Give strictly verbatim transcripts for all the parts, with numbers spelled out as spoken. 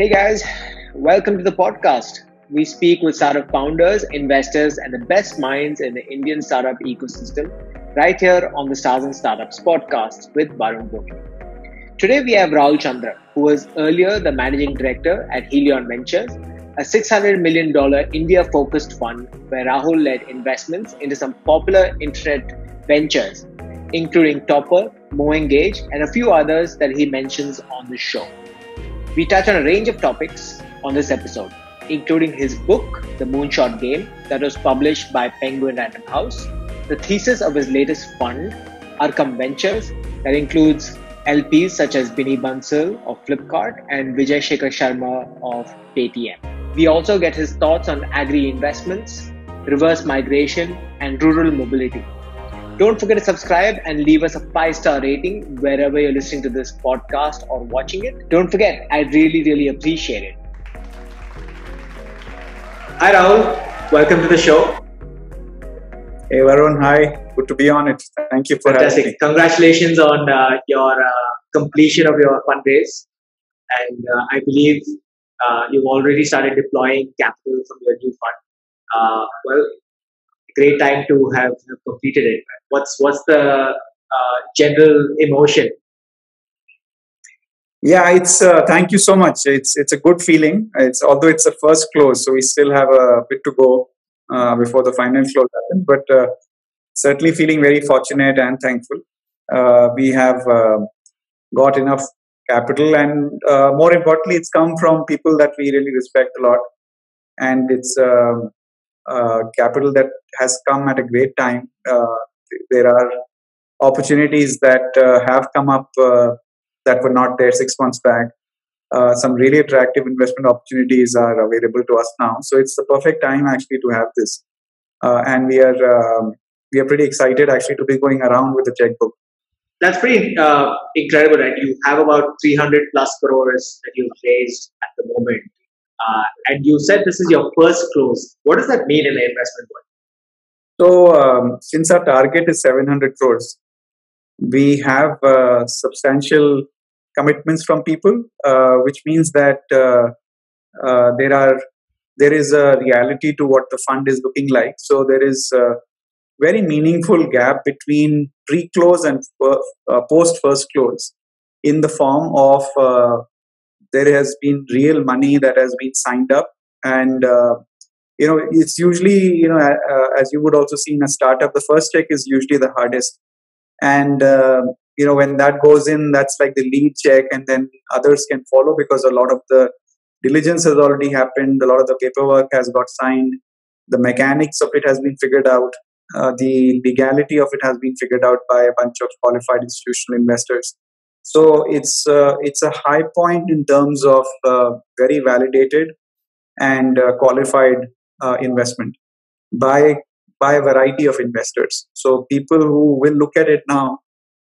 Hey guys, welcome to the podcast. We speak with startup founders, investors, and the best minds in the Indian startup ecosystem right here on the Stars and Startups podcast with Varun Vummidi. Today we have Rahul Chandra, who was earlier the managing director at Helion Ventures, a six hundred million dollars India-focused fund where Rahul led investments into some popular internet ventures, including Toppr, MoEngage, and a few others that he mentions on the show. We touch on a range of topics on this episode, including his book, The Moonshot Game, that was published by Penguin Random House, the thesis of his latest fund, Arkam Ventures, that includes L Ps such as Binny Bansal of Flipkart and Vijay Shekhar Sharma of Paytm. We also get his thoughts on agri-investments, reverse migration, and rural mobility. Don't forget to subscribe and leave us a five-star rating wherever you're listening to this podcast or watching it. Don't forget, I'd really, really appreciate it. Hi, Rahul. Welcome to the show. Hey, Varun. Hi. Good to be on it. Thank you for Fantastic. having me. Congratulations on uh, your uh, completion of your fundraise. And uh, I believe uh, you've already started deploying capital from your new fund. Uh, well, great time to have completed it. What's what's the uh, general emotion? Yeah, it's uh, thank you so much. It's it's a good feeling. It's although it's a first close, so we still have a bit to go uh, before the final close happens. But uh, certainly feeling very fortunate and thankful. Uh, we have uh, got enough capital, and uh, more importantly, it's come from people that we really respect a lot, and it's. Uh, Uh, capital that has come at a great time. Uh, there are opportunities that uh, have come up uh, that were not there six months back. Uh, some really attractive investment opportunities are available to us now. So it's the perfect time actually to have this. Uh, and we are um, we are pretty excited actually to be going around with the checkbook. That's pretty uh, incredible, right? You have about three hundred plus crores that you've raised at the moment. Uh, and you said this is your first close. What does that mean in the investment world? So, um, since our target is seven hundred crores, we have uh, substantial commitments from people, uh, which means that uh, uh, there are there is a reality to what the fund is looking like. So, there is a very meaningful gap between pre-close and uh, post-first close in the form of uh, there has been real money that has been signed up, and uh, you know it's usually you know uh, as you would also see in a startup, the first check is usually the hardest, and uh, you know when that goes in, that's like the lead check, and then others can follow because a lot of the diligence has already happened, a lot of the paperwork has got signed, the mechanics of it has been figured out, uh, the legality of it has been figured out by a bunch of qualified institutional investors. So it's uh, it's a high point in terms of uh, very validated and uh, qualified uh, investment by by a variety of investors. So people who will look at it now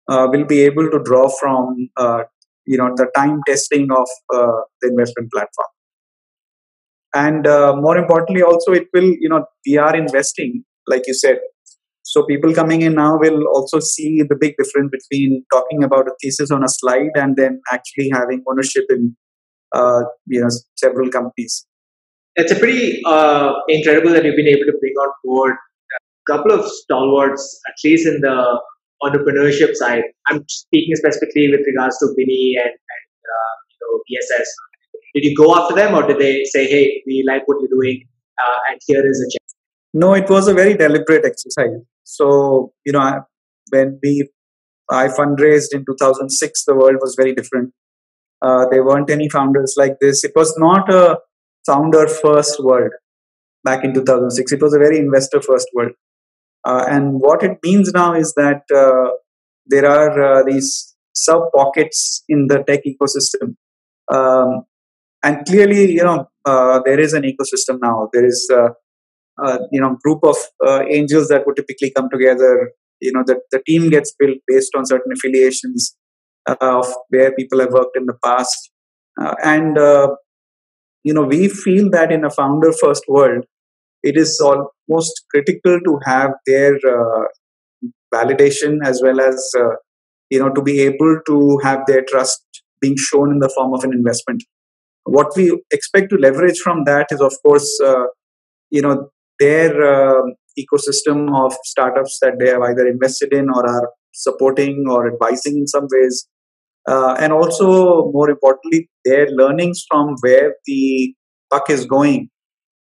uh, will be able to draw from uh, you know the time testing of uh, the investment platform. And uh, more importantly, also it will you know we are investing, like you said. So people coming in now will also see the big difference between talking about a thesis on a slide and then actually having ownership in uh, you know several companies. It's a pretty uh, incredible that you've been able to bring on board a couple of stalwarts, at least in the entrepreneurship side. I'm speaking specifically with regards to Binny and, and uh, you know B S S. Did you go after them, or did they say, "Hey, we like what you're doing, uh, and here is a chance"? No, it was a very deliberate exercise. So, you know, when we, I fundraised in two thousand six, the world was very different. Uh, there weren't any founders like this. It was not a founder first world back in two thousand six. It was a very investor first world. Uh, and what it means now is that uh, there are uh, these sub pockets in the tech ecosystem. Um, and clearly, you know, uh, there is an ecosystem now. There is... Uh, Uh, you know, group of uh, angels that would typically come together. You know, the, the team gets built based on certain affiliations uh, of where people have worked in the past. Uh, and, uh, you know, we feel that in a founder-first world, it is almost critical to have their uh, validation as well as, uh, you know, to be able to have their trust being shown in the form of an investment. what we expect to leverage from that is, of course, uh, you know, their uh, ecosystem of startups that they have either invested in or are supporting or advising in some ways. Uh, and also, more importantly, their learnings from where the puck is going.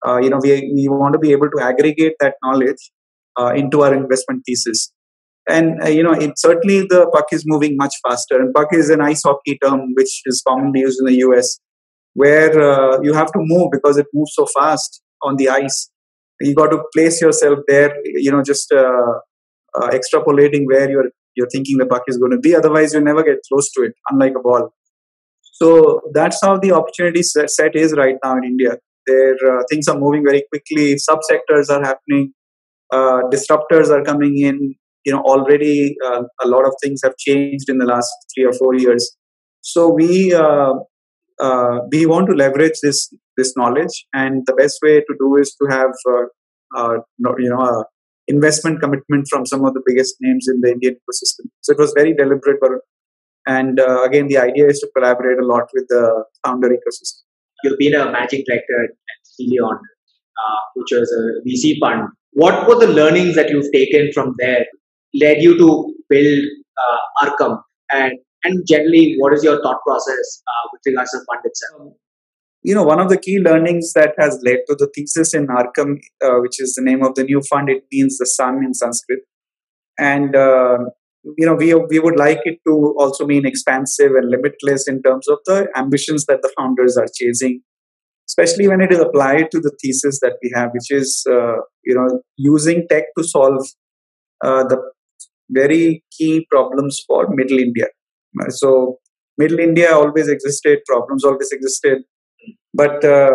Uh, you know, we, we want to be able to aggregate that knowledge uh, into our investment thesis. And, uh, you know, it, certainly the puck is moving much faster. And puck is an ice hockey term which is commonly used in the U S, where uh, you have to move because it moves so fast on the ice. You got to place yourself there, you know, just uh, uh, extrapolating where you're you're thinking the puck is going to be. Otherwise, you never get close to it, unlike a ball. So that's how the opportunity set is right now in India. There, uh, things are moving very quickly. Subsectors are happening. Uh, disruptors are coming in. You know, already uh, a lot of things have changed in the last three or four years. So we uh, uh, we want to leverage this this knowledge, and the best way to do is to have uh, uh, you know. Uh, investment commitment from some of the biggest names in the Indian ecosystem. So it was very deliberate. And uh, again, the idea is to collaborate a lot with the founder ecosystem. You've been a managing director at Helion, uh, which was a V C fund. What were the learnings that you've taken from there led you to build uh, Arkam? And, and generally, what is your thought process uh, with regards to the fund itself? You know, one of the key learnings that has led to the thesis in Arkam, uh, which is the name of the new fund, it means the sun in Sanskrit. And, uh, you know, we, we would like it to also mean expansive and limitless in terms of the ambitions that the founders are chasing, especially when it is applied to the thesis that we have, which is, uh, you know, using tech to solve uh, the very key problems for middle India. So middle India always existed, problems always existed. But uh,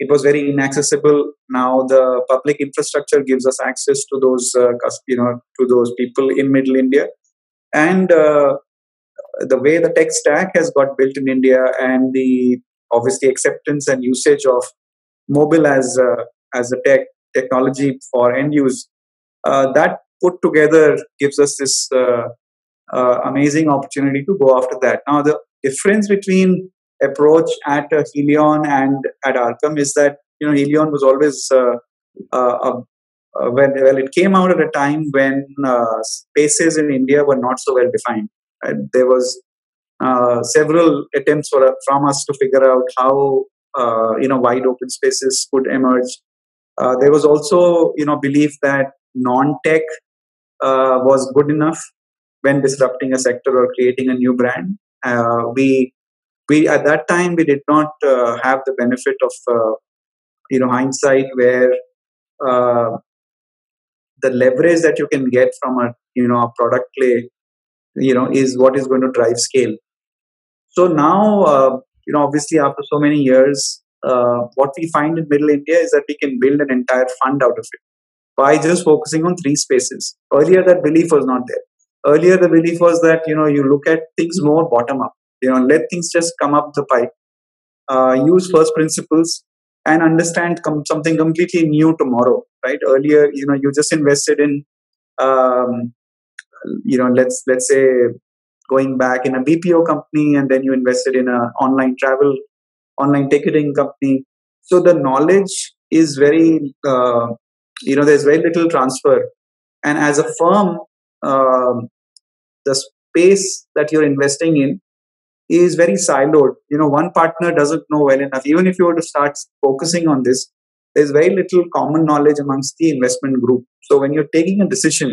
it was very inaccessible. Now the public infrastructure gives us access to those, uh, you know, to those people in middle India, and uh, the way the tech stack has got built in India, and the obviously acceptance and usage of mobile as uh, as a tech technology for end use, uh, that put together gives us this uh, uh, amazing opportunity to go after that. Now the difference between approach at uh, Helion and at Arkam is that, you know, Helion was always, uh, uh, uh, when well, it came out at a time when uh, spaces in India were not so well defined. Right? There was uh, several attempts for, uh, from us to figure out how, uh, you know, wide open spaces could emerge. Uh, there was also, you know, belief that non-tech uh, was good enough when disrupting a sector or creating a new brand. Uh, we We, at that time, we did not uh, have the benefit of, uh, you know, hindsight, where uh, the leverage that you can get from a, you know, a product play, you know, is what is going to drive scale. So now, uh, you know, obviously after so many years, uh, what we find in middle India is that we can build an entire fund out of it by just focusing on three spaces. Earlier, that belief was not there. Earlier, the belief was that, you know, you look at things more bottom up. You know, let things just come up the pipe, uh, use first principles and understand com something completely new tomorrow, right? Earlier, you know, you just invested in, um, you know, let's let's say going back in a B P O company, and then you invested in an online travel, online ticketing company. So the knowledge is very, uh, you know, there's very little transfer. And as a firm, um, the space that you're investing in is very siloed. You know, one partner doesn't know well enough. Even if you were to start focusing on this, there's very little common knowledge amongst the investment group. So when you're taking a decision,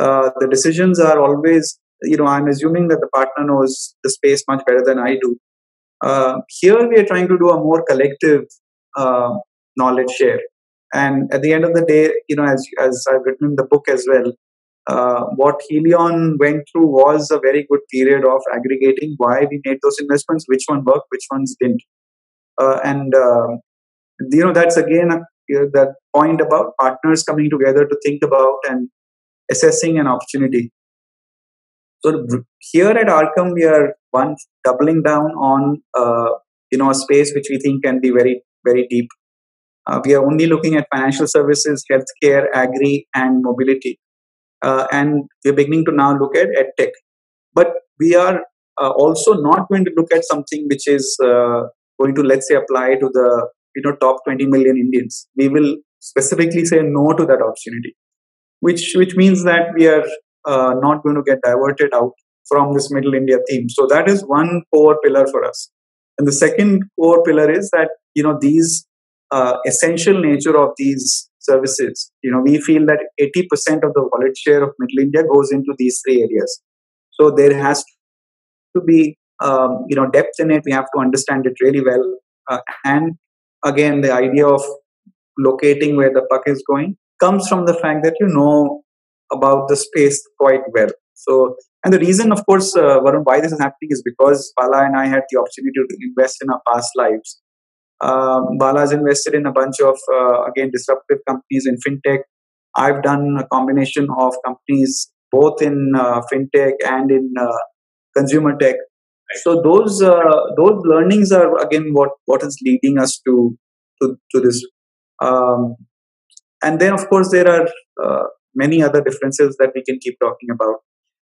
uh, the decisions are always, you know, I'm assuming that the partner knows the space much better than I do. Uh, here we are trying to do a more collective uh, knowledge share. And at the end of the day, you know, as, as I've written in the book as well, Uh, what Helion went through was a very good period of aggregating why we made those investments, which one worked, which ones didn't. Uh, and, uh, you know, that's again a, you know, that point about partners coming together to think about and assessing an opportunity. So here at Arkam, we are one doubling down on, uh, you know, a space which we think can be very, very deep. Uh, we are only looking at financial services, healthcare, agri, and mobility. Uh, and we're beginning to now look at edtech. But we are uh, also not going to look at something which is uh, going to, let's say, apply to the you know top twenty million Indians, we will specifically say no to that opportunity, which which means that we are uh, not going to get diverted out from this middle India theme. So that is one core pillar for us. And the second core pillar is that, you know, these uh, essential nature of these services, you know, we feel that eighty percent of the wallet share of middle India goes into these three areas. So there has to be, um, you know, depth in it. We have to understand it really well. Uh, and again, the idea of locating where the puck is going comes from the fact that you know about the space quite well. So, and the reason, of course, uh, Varun, why this is happening is because Bala and I had the opportunity to invest in our past lives. Um, Bala has invested in a bunch of, uh, again, disruptive companies in fintech. I've done a combination of companies both in uh, fintech and in uh, consumer tech. So those uh, those learnings are, again, what, what is leading us to, to, to this. Um, and then, of course, there are uh, many other differences that we can keep talking about.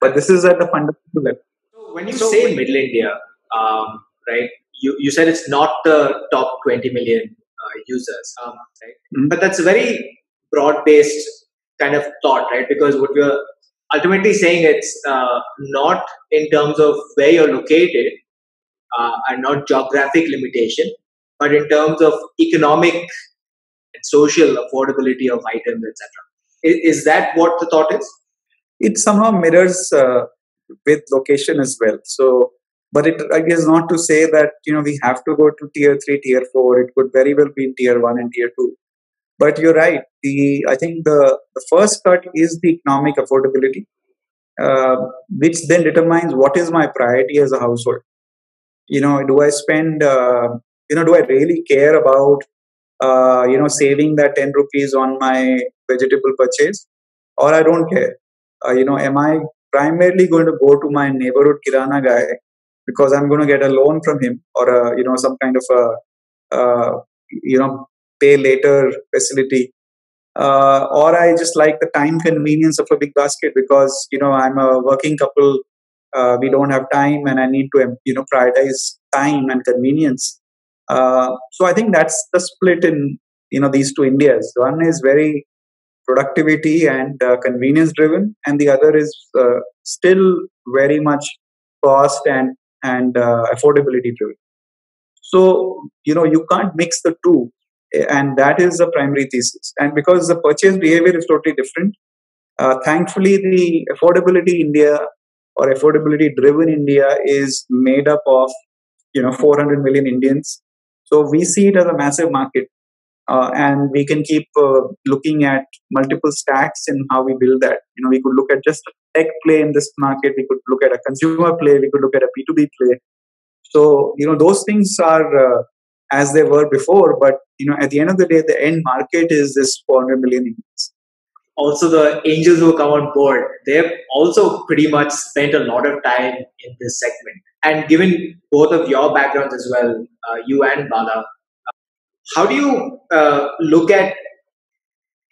But this is at the fundamental level. So when you so say middle India, um, right, you, you said it's not the top twenty million uh, users, um, right? Mm-hmm. But that's a very broad-based kind of thought, right? Because what we're ultimately saying, it's uh, not in terms of where you're located uh, and not geographic limitation, but in terms of economic and social affordability of items, et cetera. Is, is that what the thought is? It somehow mirrors uh, with location as well. So, but it I guess not to say that, you know, we have to go to tier three, tier four. It could very well be in tier one and tier two. But you're right. The I think the, the first cut is the economic affordability, uh, which then determines what is my priority as a household. You know, do I spend, uh, you know, do I really care about, uh, you know, saving that ten rupees on my vegetable purchase, or I don't care? Uh, you know, am I primarily going to go to my neighborhood Kirana guy because I'm going to get a loan from him, or a, you know, some kind of a, uh, you know, pay later facility, uh, or I just like the time convenience of a big basket because, you know, I'm a working couple, uh, we don't have time and I need to, you know, prioritize time and convenience. Uh, so I think that's the split in, you know, these two Indias. One is very productivity and uh, convenience driven, and the other is uh, still very much cost and and uh, affordability driven. So, you know, you can't mix the two, and that is the primary thesis. And because the purchase behavior is totally different, uh, thankfully the affordability India or affordability driven India is made up of, you know, four hundred million Indians. So we see it as a massive market. Uh, and we can keep uh, looking at multiple stacks in how we build that. You know, we could look at just a tech play in this market. We could look at a consumer play. We could look at a B two B play. So, you know, those things are uh, as they were before. But, you know, at the end of the day, the end market is this four hundred million Indians. Also, the angels who come on board, they've also pretty much spent a lot of time in this segment. And given both of your backgrounds as well, uh, you and Bala, how do you uh, look at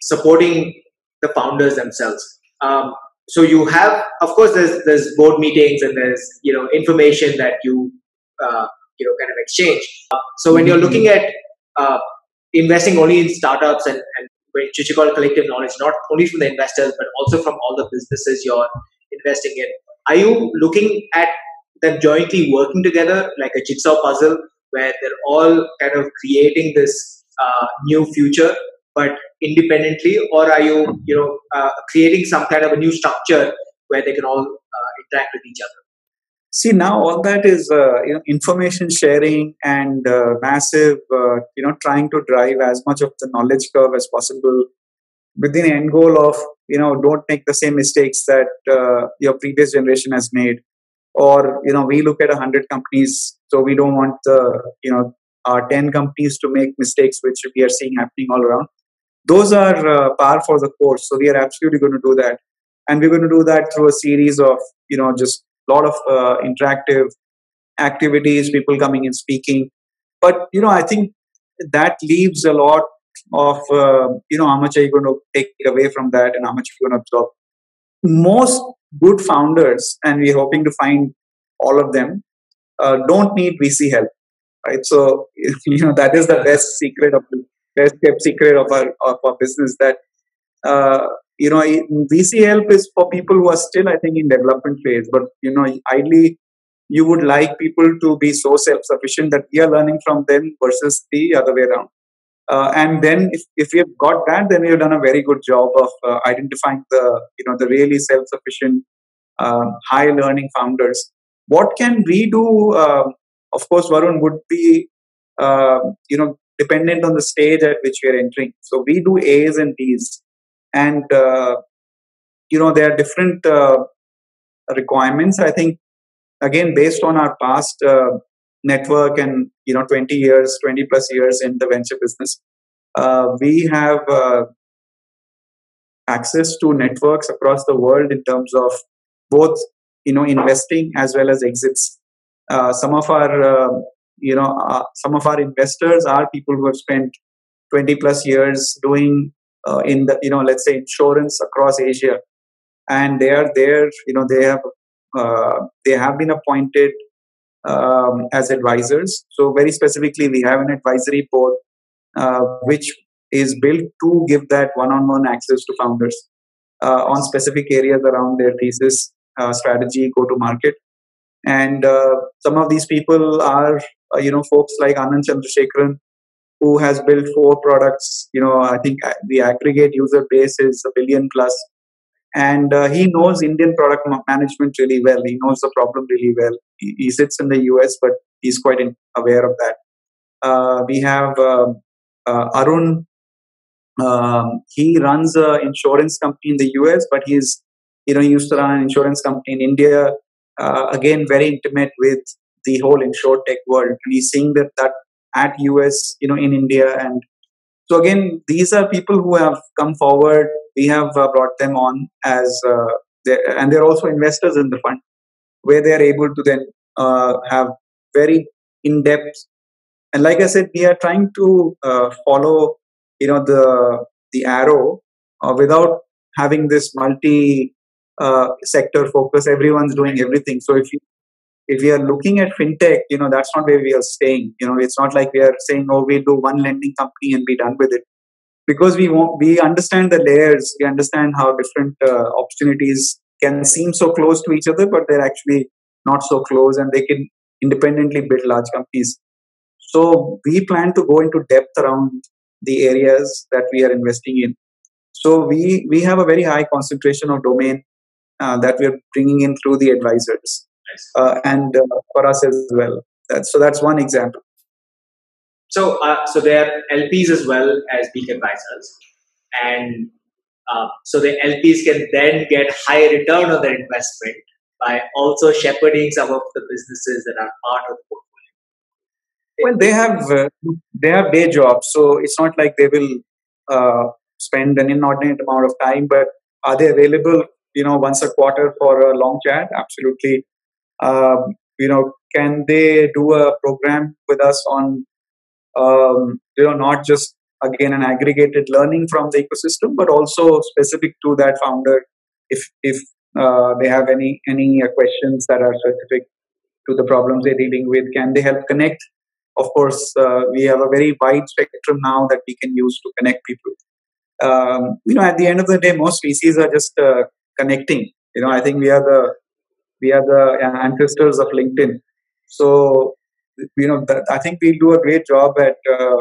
supporting the founders themselves? Um, so you have, of course, there's there's board meetings and there's, you know, information that you uh, you know, kind of exchange. Uh, so when you're looking at uh, investing only in startups and and which you call collective knowledge, not only from the investors but also from all the businesses you're investing in, are you looking at them jointly working together like a jigsaw puzzle, where they're all kind of creating this uh, new future, but independently? Or are you, you know, uh, creating some kind of a new structure where they can all uh, interact with each other? See, now all that is, uh, you know, information sharing and uh, massive, uh, you know, trying to drive as much of the knowledge curve as possible with the end goal of, you know, don't make the same mistakes that uh, your previous generation has made. Or, you know, we look at one hundred companies, so we don't want the, you know, our ten companies to make mistakes which we are seeing happening all around. Those are uh, par for the course. So we are absolutely going to do that. And we're going to do that through a series of, you know, just a lot of uh, interactive activities, people coming and speaking. But, you know, I think that leaves a lot of, uh, you know, how much are you going to take away from that and how much you're going to absorb. Most good founders, and we're hoping to find all of them, uh, don't need V C help. right? So, you know, that is the best secret of the best kept secret of our, of our business, that, uh, you know, V C help is for people who are still, I think, in development phase. But, you know, ideally, you would like people to be so self-sufficient that we are learning from them versus the other way around. Uh, and then if, if we have got that, then we have done a very good job of uh, identifying the, you know, the really self-sufficient, uh, high-learning founders. What can we do? Uh, of course, Varun would be, uh, you know, dependent on the stage at which we are entering. So we do A's and B's. And, uh, you know, there are different uh, requirements. I think, again, based on our past uh, network and, you know, twenty years, twenty plus years in the venture business, uh, we have uh, access to networks across the world in terms of both, you know, investing as well as exits. Uh, some of our, uh, you know, uh, some of our investors are people who have spent twenty plus years doing Uh, in the, you know, let's say insurance across Asia, and they are there, you know, they have, uh, they have been appointed um, as advisors. So very specifically, we have an advisory board, uh, which is built to give that one-on-one access to founders uh, on specific areas around their thesis, uh, strategy, go-to-market. And uh, some of these people are, uh, you know, folks like Anand Chandrasekaran, who has built four products. You know, I think the aggregate user base is a billion plus. And uh, he knows Indian product management really well. He knows the problem really well. He, he sits in the U S, but he's quite in, aware of that. Uh, we have uh, uh, Arun. Um, he runs an insurance company in the U S, but he's, you know, he used to run an insurance company in India. Uh, again, very intimate with the whole insurtech world. And he's seeing that that at U S, you know, in India. And so again, these are people who have come forward. We have uh, brought them on as, uh, they're, and they're also investors in the fund, where they're able to then uh, have very in-depth. And like I said, we are trying to uh, follow, you know, the, the arrow uh, without having this multi uh, sector focus. Everyone's doing everything. So if you If we are looking at fintech, you know, that's not where we are staying. You know, it's not like we are saying, oh, we'll do one lending company and be done with it. Because we won't, we understand the layers. We understand how different uh, opportunities can seem so close to each other, but they're actually not so close, and they can independently build large companies. So we plan to go into depth around the areas that we are investing in. So we, we have a very high concentration of domain uh, that we are bringing in through the advisors. Uh, and uh, for us as well. That's, so that's one example. So, uh, so they are L Ps as well as big advisors, and uh, so the L Ps can then get high return on their investment by also shepherding some of the businesses that are part of the portfolio. Well, they have uh, they have day jobs, so it's not like they will uh, spend an inordinate amount of time. But are they available, you know, once a quarter for a long chat? Absolutely. Um, you know, can they do a program with us on, um, you know, not just, again, an aggregated learning from the ecosystem, but also specific to that founder if if uh, they have any, any uh, questions that are specific to the problems they're dealing with? Can they help connect? Of course, uh, we have a very wide spectrum now that we can use to connect people. Um, you know, at the end of the day, most V Cs are just uh, connecting. You know, I think we are the We are the ancestors of LinkedIn. So, you know, th- I think we do a great job at uh,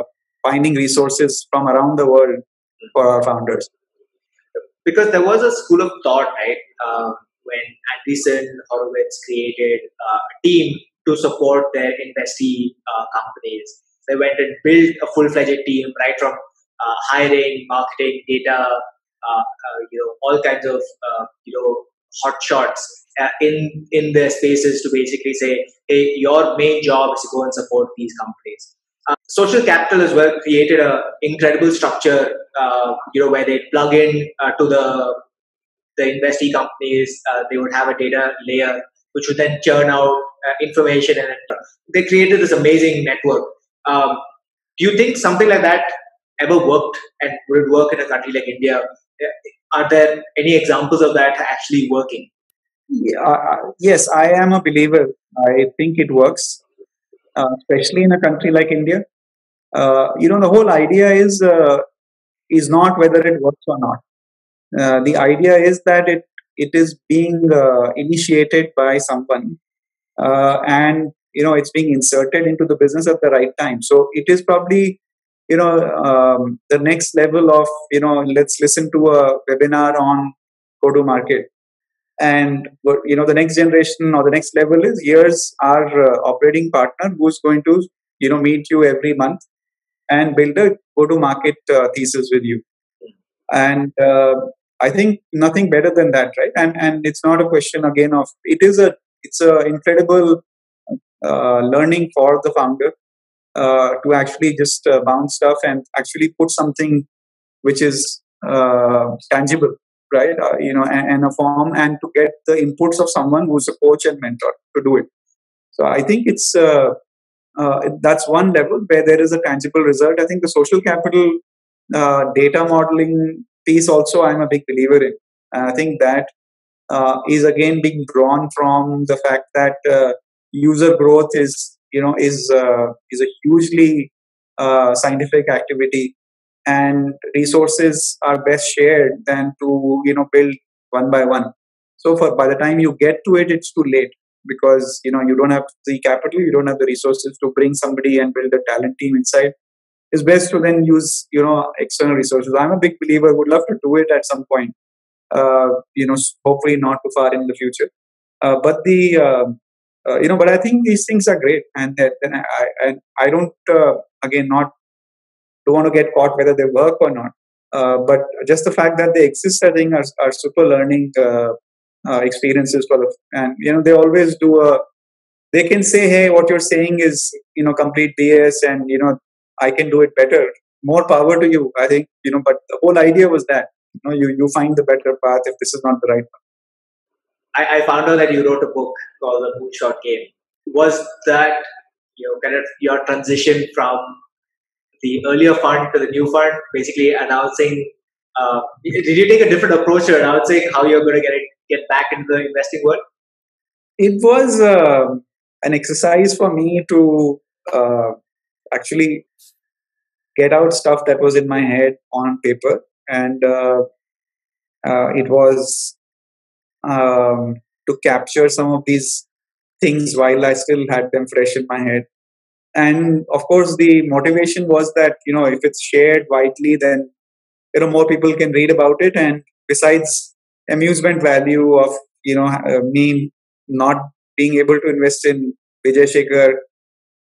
finding resources from around the world for our founders. Because there was a school of thought, right? Uh, when Andreessen Horowitz created uh, a team to support their investee uh, companies, they went and built a full-fledged team, right from uh, hiring, marketing, data, uh, uh, you know, all kinds of, uh, you know, hot shots. Uh, in in their spaces to basically say, hey, your main job is to go and support these companies. Uh, social capital as well created an incredible structure, uh, you know, where they plug in uh, to the the investee companies. Uh, they would have a data layer which would then churn out uh, information, and they created this amazing network. Um, do you think something like that ever worked, and would it work in a country like India? Are there any examples of that actually working? Yeah, uh, yes, I am a believer. I think it works. uh, especially in a country like India. Uh, you know, the whole idea is uh, is not whether it works or not. Uh, the idea is that it it is being uh, initiated by someone, uh, and you know it's being inserted into the business at the right time. So it is probably you know um, the next level of you know let's listen to a webinar on go to market, and you know the next generation or the next level is here's our uh, operating partner who's going to you know meet you every month and build a go to market uh, thesis with you. And uh, I think nothing better than that, right? And and it's not a question again of it is a it's a incredible uh, learning for the founder uh, to actually just uh, bounce stuff and actually put something which is uh, tangible, right? Uh, you know, and, and a form, and to get the inputs of someone who's a coach and mentor to do it. So I think it's uh, uh, that's one level where there is a tangible result. I think the social capital uh, data modeling piece also I'm a big believer in. And I think that uh, is again being drawn from the fact that uh, user growth is you know is uh, is a hugely uh, scientific activity, and resources are best shared than to you know build one by one. So for by the time you get to it, it's too late because you know you don't have the capital, you don't have the resources to bring somebody and build a talent team inside. It's best to then use, you know, external resources. I'm a big believer. Would love to do it at some point. Uh, you know, hopefully not too far in the future. Uh, but the, uh, uh, you know, but I think these things are great, and that and I, I I don't uh, again not don't want to get caught whether they work or not. Uh, but just the fact that they exist, I think, are are super learning uh, uh, experiences for the, and you know they always do a. They can say, hey, what you're saying is you know complete B S, and you know. I can do it better. More power to you, I think. You know, but the whole idea was that you know you you find the better path if this is not the right one. I, I found out that you wrote a book called The Moonshot Game. Was that you know kind of your transition from the earlier fund to the new fund? Basically, announcing. Uh, did you take a different approach to announcing how you're going to get it, get back into the investing world? It was uh, an exercise for me to uh, actually. Get out stuff that was in my head on paper, and uh, uh, it was um, to capture some of these things while I still had them fresh in my head. And of course, the motivation was that you know if it's shared widely, then you know more people can read about it. And besides amusement value of you know uh, me not being able to invest in Vijay Shekhar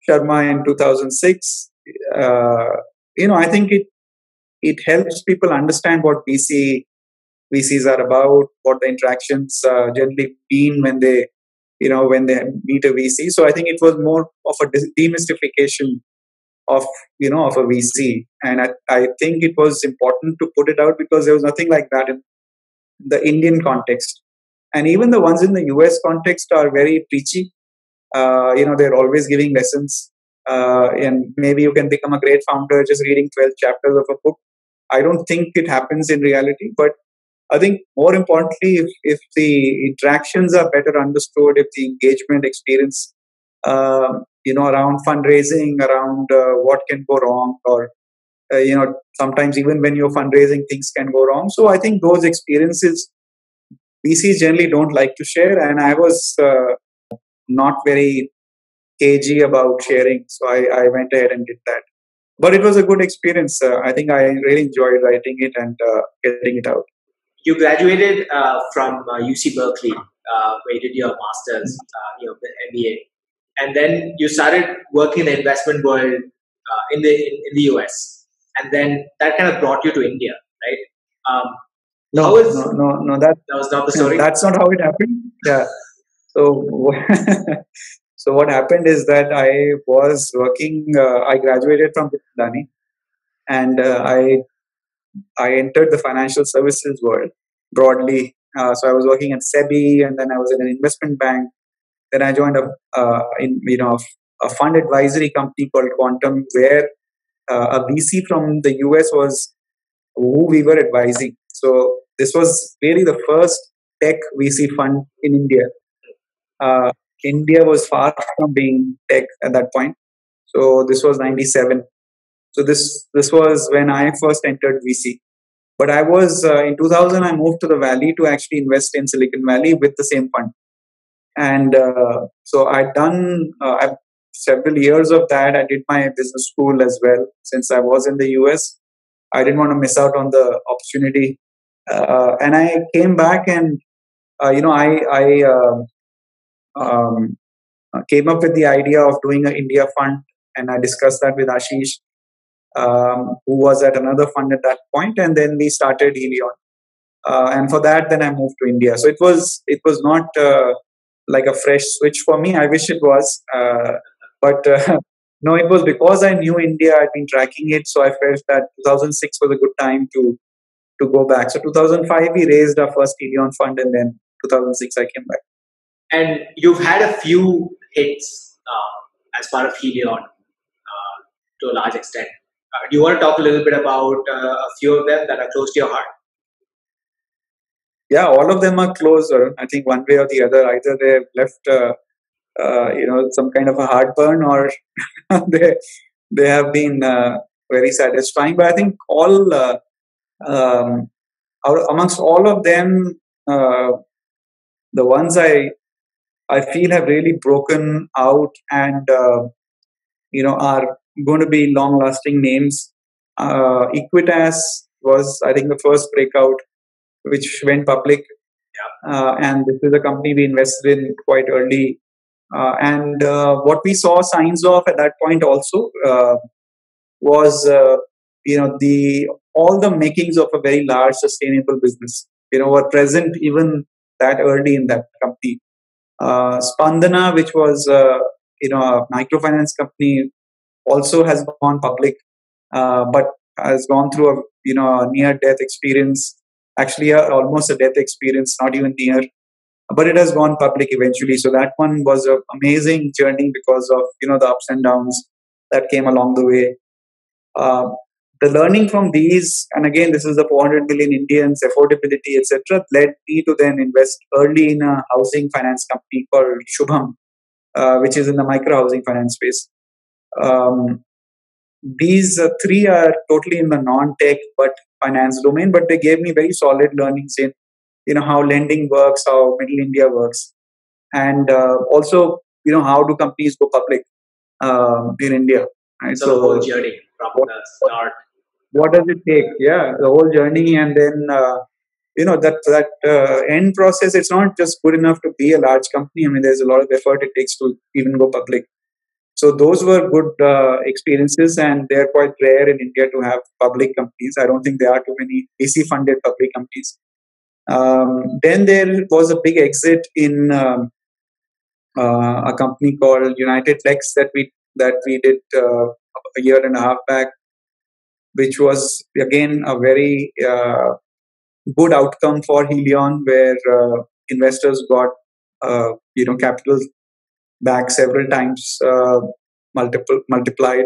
Sharma in two thousand six. Uh, You know, I think it it helps people understand what V C V Cs are about, what the interactions uh, generally mean when they, you know, when they meet a V C. So I think it was more of a demystification of you know of a V C, and I I think it was important to put it out because there was nothing like that in the Indian context, and even the ones in the U S context are very preachy. Uh, you know, they're always giving lessons. Uh, and maybe you can become a great founder just reading twelve chapters of a book. I don't think it happens in reality, but I think more importantly, if, if the interactions are better understood, if the engagement experience, uh, you know, around fundraising, around uh, what can go wrong, or, uh, you know, sometimes even when you're fundraising, things can go wrong. So I think those experiences, V Cs generally don't like to share, and I was uh, not very... cagey about sharing, so I, I went ahead and did that. But it was a good experience. Uh, I think I really enjoyed writing it and uh, getting it out. You graduated uh, from uh, U C Berkeley, uh, where you did your master's, uh, your M B A, and then you started working in the investment world uh, in the in, in the U S, and then that kind of brought you to India, right? Um, no, was, no, no, no. That that was not the story. That's not how it happened. Yeah. So. So what happened is that I was working, uh, I graduated from Spandana, and uh, I I entered the financial services world broadly. Uh, so I was working at SEBI, and then I was in an investment bank. Then I joined a uh, in, you know a fund advisory company called Quantum, where uh, a V C from the U S was who we were advising. So this was really the first tech V C fund in India. Uh, India was far from being tech at that point. So this was ninety-seven. So this this was when I first entered V C. But I was, uh, in two thousand, I moved to the Valley to actually invest in Silicon Valley with the same fund. And uh, so I'd done uh, I've several years of that. I did my business school as well. Since I was in the U S, I didn't want to miss out on the opportunity. Uh, and I came back and, uh, you know, I, I uh, um, came up with the idea of doing an India fund. And I discussed that with Ashish, um, who was at another fund at that point. And then we started Helion. Uh, and for that, then I moved to India. So it was, it was not... Uh, like a fresh switch for me. I wish it was. Uh, but uh, no, it was because I knew India. I'd been tracking it. So I felt that two thousand six was a good time to to go back. So two thousand five, we raised our first Helion fund. And then two thousand six, I came back. And you've had a few hits uh, as part of Helion uh, to a large extent. Uh, do you want to talk a little bit about uh, a few of them that are close to your heart? Yeah, all of them are closer. I think one way or the other, either they've left, uh, uh, you know, some kind of a heartburn, or they they have been uh, very satisfying. But I think all uh, um, our, amongst all of them, uh, the ones I I feel have really broken out and uh, you know are going to be long-lasting names. Uh, Equitas was, I think, the first breakout, which went public. Yeah. Uh, and this is a company we invested in quite early. Uh, and uh, what we saw signs of at that point also uh, was, uh, you know, the all the makings of a very large sustainable business, you know, were present even that early in that company. Uh, Spandana, which was, uh, you know, a microfinance company, also has gone public, uh, but has gone through a, you know, a near-death experience. Actually, uh, almost a death experience, not even near, but it has gone public eventually. So that one was an amazing journey because of, you know, the ups and downs that came along the way. Uh, the learning from these, and again, this is the four hundred million Indians, affordability, et cetera, led me to then invest early in a housing finance company called Shubham, uh, which is in the micro housing finance space. Um, These uh, three are totally in the non-tech but finance domain, but they gave me very solid learnings in, you know, how lending works, how middle India works, and uh, also, you know, how do companies go public um, in India? Right? So, so the whole journey from what, the start. What does it take? Yeah, the whole journey, and then uh, you know that that uh, end process. It's not just good enough to be a large company. I mean, there's a lot of effort it takes to even go public. So those were good uh, experiences, and they're quite rare in India to have public companies. I don't think there are too many V C-funded public companies. Um, then there was a big exit in um, uh, a company called United Lex that we that we did uh, a year and a half back, which was again a very uh, good outcome for Helion, where uh, investors got uh, you know capital back several times, uh, multiple multiplied,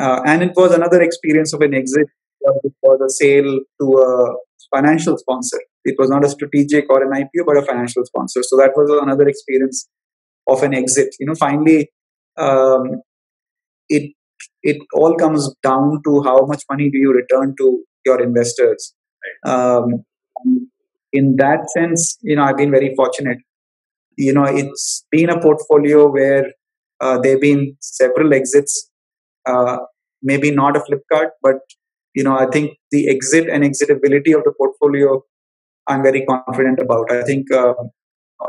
uh, and it was another experience of an exit. It was a sale to a financial sponsor. It was not a strategic or an I P O, but a financial sponsor. So that was another experience of an exit. You know, finally, um, it it all comes down to how much money do you return to your investors. Um, in that sense, you know, I've been very fortunate. You know, it's been a portfolio where uh, there have been several exits, uh, maybe not a Flipkart, but, you know, I think the exit and exitability of the portfolio, I'm very confident about. I think uh,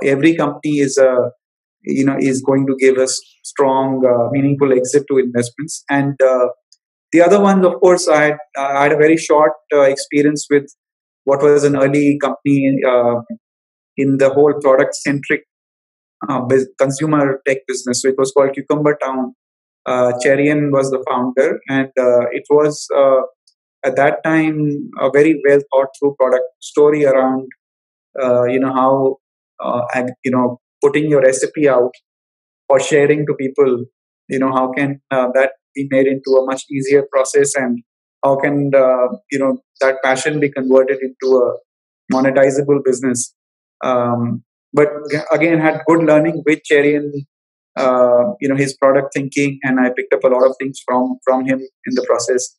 every company is, uh, you know, is going to give us strong, uh, meaningful exit to investments. And uh, the other ones, of course, I had, I had a very short uh, experience with what was an early company uh, in the whole product-centric Uh, consumer tech business. So it was called Cucumber Town. Uh, Cherian was the founder, and uh, it was uh, at that time a very well thought through product story around uh, you know how uh, and, you know putting your recipe out or sharing to people. You know how can uh, that be made into a much easier process, and how can uh, you know that passion be converted into a monetizable business. Um, but again had good learning with Cherry and uh, you know his product thinking, and I picked up a lot of things from from him in the process.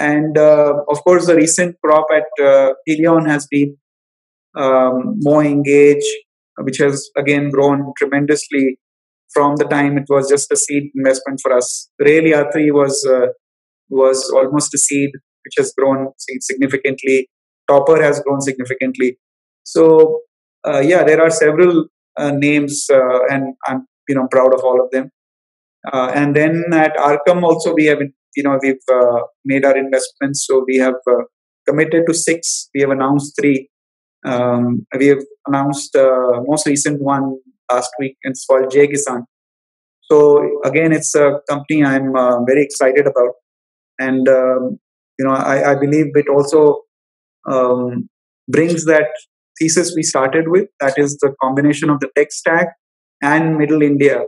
And uh, of course, the recent crop at uh, Helion has been um, MoEngage, which has again grown tremendously from the time it was just a seed investment for us. Railion was uh, was almost a seed, which has grown significantly. Toppr has grown significantly. So uh, yeah, there are several uh, names, uh, and I'm you know proud of all of them. Uh, and then at Arkam also we have. You know, we've uh, made our investments. So we have uh, committed to six. We have announced three. Um, we have announced the uh, most recent one last week. And it's called JaiKisan. So again, it's a company I'm uh, very excited about. And, um, you know, I, I believe it also um, brings that thesis we started with. That is the combination of the tech stack and middle India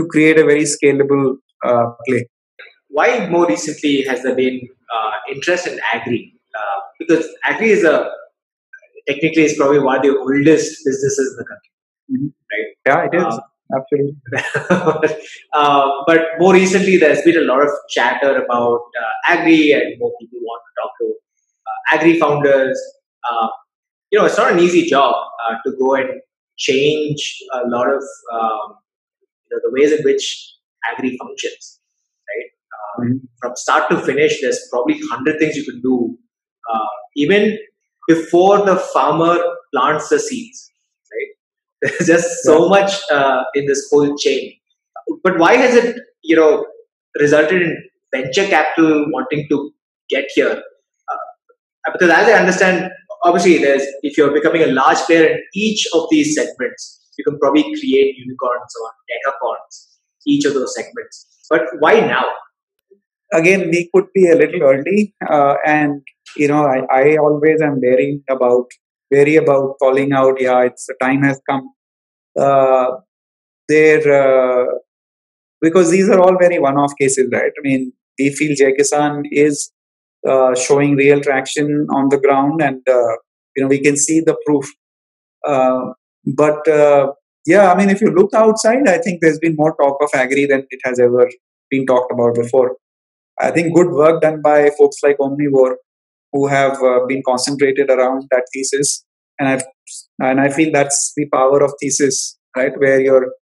to create a very scalable uh, play. Why more recently has there been uh, interest in agri? Uh, because agri is a technically is probably one of the oldest businesses in the country, mm-hmm. right? Yeah, it is. Um, Absolutely. uh, but more recently, there's been a lot of chatter about uh, agri, and more people want to talk to uh, agri founders. Uh, you know, it's not an easy job uh, to go and change a lot of um, you know, the ways in which agri functions. Mm-hmm. From start to finish, there's probably one hundred things you can do uh, even before the farmer plants the seeds, right? There's just so yeah. much uh, in this whole chain. But why has it, you know, resulted in venture capital wanting to get here? Uh, because as I understand, obviously, there's if you're becoming a large player in each of these segments, you can probably create unicorns or decacorns, each of those segments. But why now? Again, we could be a little early, uh, and you know, I, I always am wary about wary about calling out. Yeah, it's the time has come. Uh, there, uh, because these are all very one-off cases, right? I mean, we feel JaiKisan is uh, showing real traction on the ground, and uh, you know, we can see the proof. Uh, but uh, yeah, I mean, if you look outside, I think there's been more talk of agri than it has ever been talked about before. I think good work done by folks like Omnivore, who have uh, been concentrated around that thesis, and I've and I feel that's the power of thesis, right? Where you're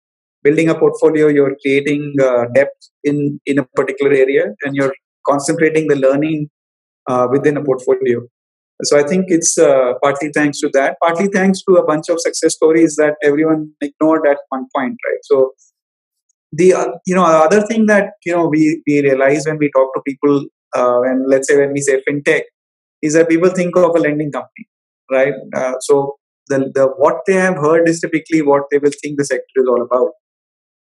building a portfolio, you're creating uh, depth in in a particular area, and you're concentrating the learning uh, within a portfolio. So I think it's uh, partly thanks to that, partly thanks to a bunch of success stories that everyone ignored at one point, right? So. The uh, you know other thing that you know we, we realize when we talk to people uh, and let's say when we say fintech is that people think of a lending company, right? Uh, so the the what they have heard is typically what they will think the sector is all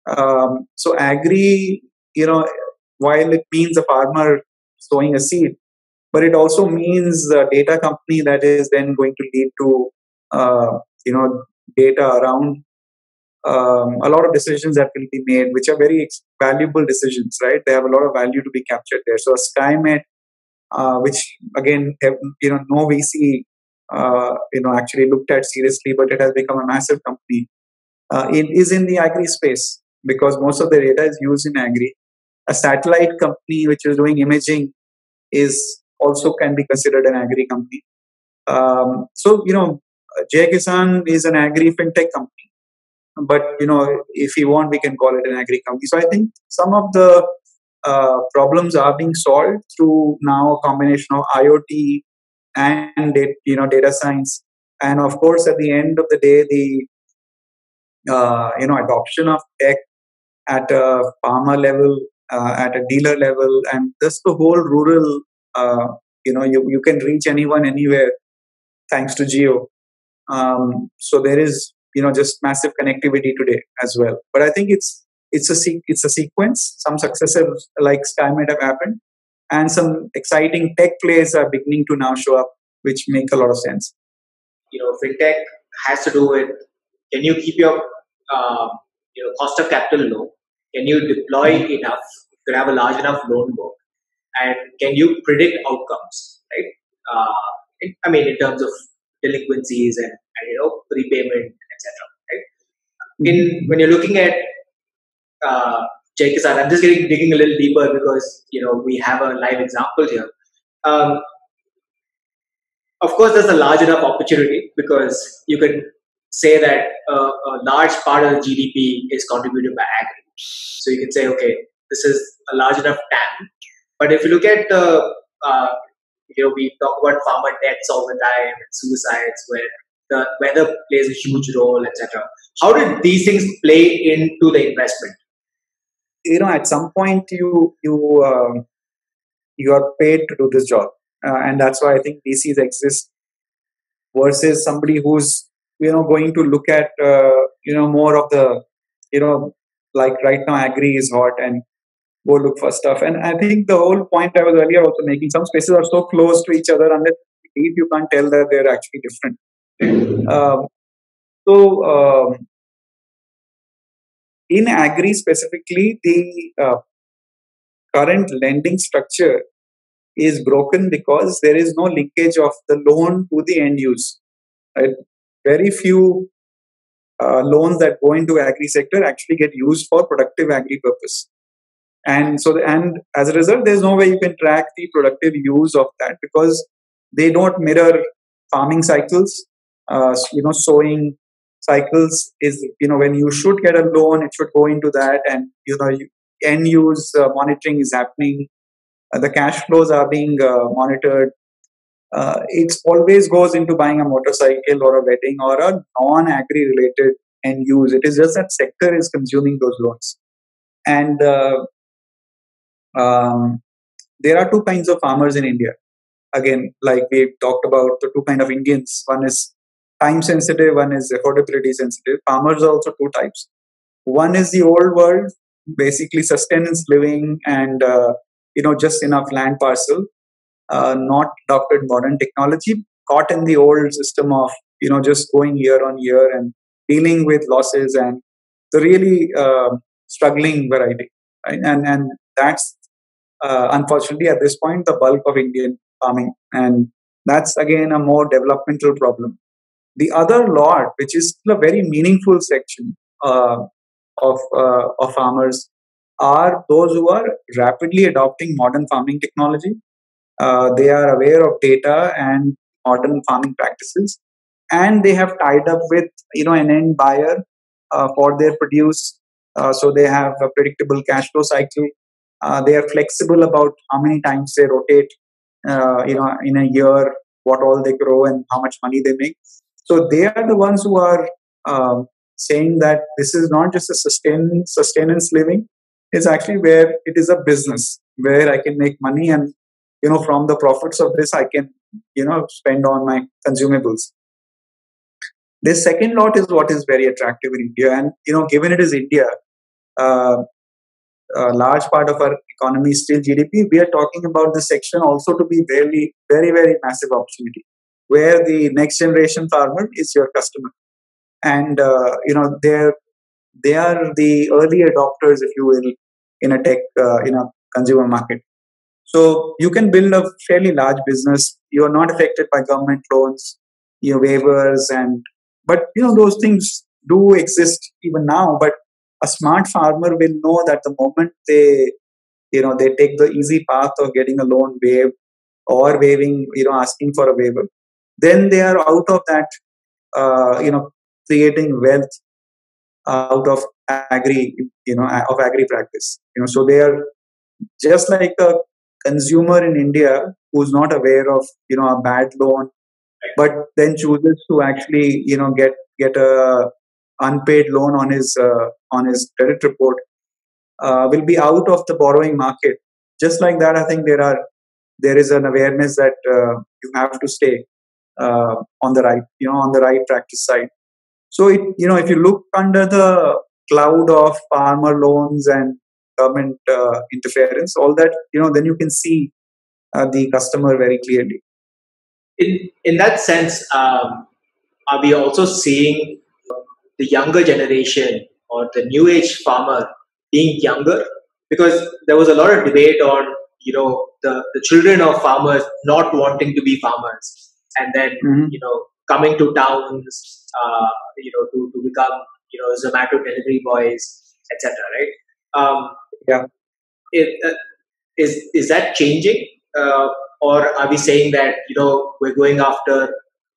about. Um, so agri, you know, while it means a farmer sowing a seed, but it also means the data company that is then going to lead to uh, you know data around. Um, a lot of decisions that will be made, which are very valuable decisions, right? They have a lot of value to be captured there. So SkyMet, uh, which again, you know, no V C, uh, you know, actually looked at seriously, but it has become a massive company. Uh, it is in the agri space because most of the data is used in agri. A satellite company which is doing imaging is also can be considered an agri company. Um, so you know, JaiKisan is an agri fintech company. But, you know, if you want, we can call it an agri company. So I think some of the uh, problems are being solved through now a combination of IoT and, you know, data science. And, of course, at the end of the day, the, uh, you know, adoption of tech at a farmer level, uh, at a dealer level, and just the whole rural, uh, you know, you, you can reach anyone, anywhere, thanks to Jio. Um, so there is... You know, just massive connectivity today as well. But I think it's it's a it's a sequence. Some successes like SkyMet have happened, and some exciting tech plays are beginning to now show up, which make a lot of sense. You know, fintech has to do with can you keep your uh, you know cost of capital low? Can you deploy enough? You can have a large enough loan book, and can you predict outcomes? Right? Uh, I mean, in terms of delinquencies and, and you know repayment. Etc. in when you're looking at uh, JaiKisan, I'm just getting, digging a little deeper because you know we have a live example here. Um, of course, there's a large enough opportunity because you can say that uh, a large part of the G D P is contributed by agri. So you can say, okay, this is a large enough T A M. But if you look at the, uh, you know, we talk about farmer deaths all the time and suicides, where the weather plays a huge role, et cetera. How did these things play into the investment? You know, at some point you you uh, you are paid to do this job, uh, and that's why I think V Cs exist versus somebody who's you know going to look at uh, you know more of the you know like right now agri is hot and go look for stuff. And I think the whole point I was earlier also making, some spaces are so close to each other, unless deep you can't tell that they're actually different. Um, so um, in agri specifically, the uh, current lending structure is broken because there is no linkage of the loan to the end use. Right? Very few uh, loans that go into agri sector actually get used for productive agri purpose. And so, the, and as a result, there's no way you can track the productive use of that because they don't mirror farming cycles. Uh, you know, sowing cycles is, you know, when you should get a loan, it should go into that. And, you know, you, end use uh, monitoring is happening. Uh, the cash flows are being uh, monitored. Uh, it always goes into buying a motorcycle or a wedding or a non-agri related end use. It is just that sector is consuming those loans. And, uh, Um, there are two kinds of farmers in India. Again, like we talked about the two kind of Indians. One is time sensitive, one is affordability sensitive. Farmers are also two types. One is the old world, basically sustenance living and, uh, you know, just enough land parcel, uh, not adopted modern technology, caught in the old system of, you know, just going year on year and dealing with losses and the really uh, struggling variety. Right? And, and that's Uh, unfortunately, at this point, the bulk of Indian farming, and that's again a more developmental problem. The other lot, which is still a very meaningful section uh, of uh, of farmers, are those who are rapidly adopting modern farming technology. Uh, they are aware of data and modern farming practices, and they have tied up with you know an end buyer uh, for their produce, uh, so they have a predictable cash flow cycle. Uh, they are flexible about how many times they rotate, uh, you know, in a year, what all they grow and how much money they make. So they are the ones who are uh, saying that this is not just a sustain, sustenance living. It's actually where it is a business where I can make money and, you know, from the profits of this, I can, you know, spend on my consumables. This second lot is what is very attractive in India. And, you know, given it is India, uh, a large part of our economy is still G D P. We are talking about this section also to be very, very, very massive opportunity, where the next generation farmer is your customer, and uh, you know they're they are the early adopters, if you will, in a tech uh, in a consumer market. So you can build a fairly large business. You are not affected by government loans, your waivers, and but you know those things do exist even now, but a smart farmer will know that the moment they, you know, they take the easy path of getting a loan waived or waiving, you know, asking for a waiver, then they are out of that, uh, you know, creating wealth out of agri, you know, of agri practice. You know, so they are just like a consumer in India who's not aware of, you know, a bad loan, but then chooses to actually, you know, get get a unpaid loan on his uh, on his credit report, uh, will be out of the borrowing market. Just like that, I think there are there is an awareness that uh, you have to stay uh, on the right, you know, on the right practice side. So, it, you know, if you look under the cloud of farmer loans and government uh, interference, all that, you know, then you can see uh, the customer very clearly. In in that sense, um, are we also seeing the younger generation or the new age farmer being younger? Because there was a lot of debate on, you know, the, the children of farmers not wanting to be farmers and then, mm-hmm. you know, coming to towns, uh, you know, to, to become you know, Zomato delivery boys, et cetera. Right? Um, yeah. It, uh, is is that changing, uh, or are we saying that you know we're going after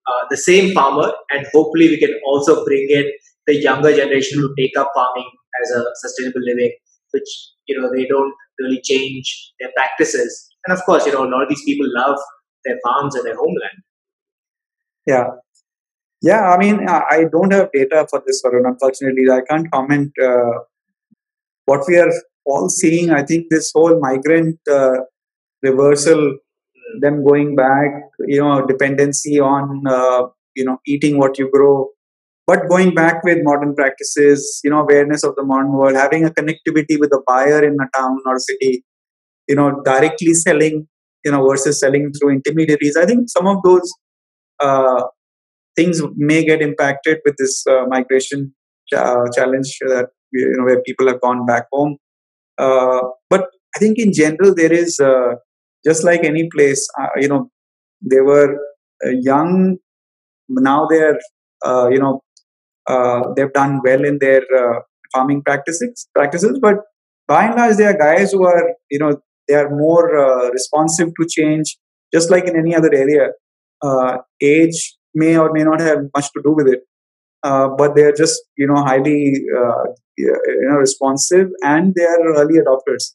uh, the same farmer, and hopefully we can also bring in the younger generation to take up farming as a sustainable living, which you know they don't really change their practices. And of course, you know, a lot of these people love their farms and their homeland. Yeah. Yeah, I mean, I don't have data for this, Varun. Unfortunately, I can't comment. Uh, what we are all seeing, I think this whole migrant uh, reversal, them going back, you know, dependency on, uh, you know, eating what you grow, but going back with modern practices, you know, awareness of the modern world, having a connectivity with a buyer in a town or city, you know, directly selling, you know, versus selling through intermediaries. I think some of those uh, things may get impacted with this uh, migration uh, challenge that, you know, where people have gone back home. Uh, but I think in general, there is, uh, just like any place, uh, you know, they were uh, young, now they're, uh, you know, uh, they've done well in their uh, farming practices, practices, but by and large, they are guys who are, you know, they are more uh, responsive to change, just like in any other area. Uh, age may or may not have much to do with it, uh, but they are just, you know, highly uh, you know, responsive, and they are early adopters.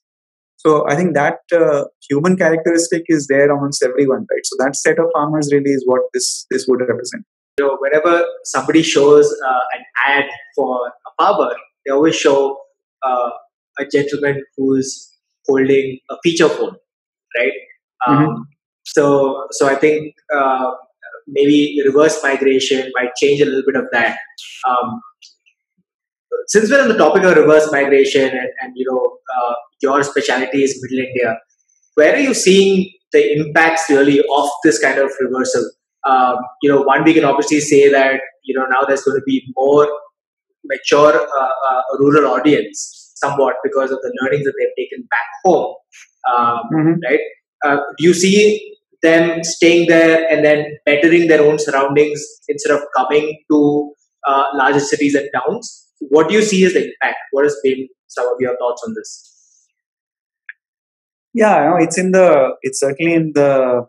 So I think that uh, human characteristic is there amongst everyone, right? So that set of farmers really is what this this would represent. You know, whenever somebody shows uh, an ad for a farmer, they always show uh, a gentleman who's holding a feature phone, right? Um, mm-hmm. So, so I think uh, maybe reverse migration might change a little bit of that. Um, since we're on the topic of reverse migration, and, and you know, uh, your specialty is Middle India, where are you seeing the impacts really of this kind of reversal? Um, you know, one we can obviously say that you know now there's going to be more mature uh, uh, rural audience, somewhat because of the learnings that they've taken back home, um, mm-hmm. right? Uh, do you see them staying there and then bettering their own surroundings instead of coming to uh, larger cities and towns? What do you see as the impact? What has been some of your thoughts on this? Yeah, no, it's in the it's certainly in the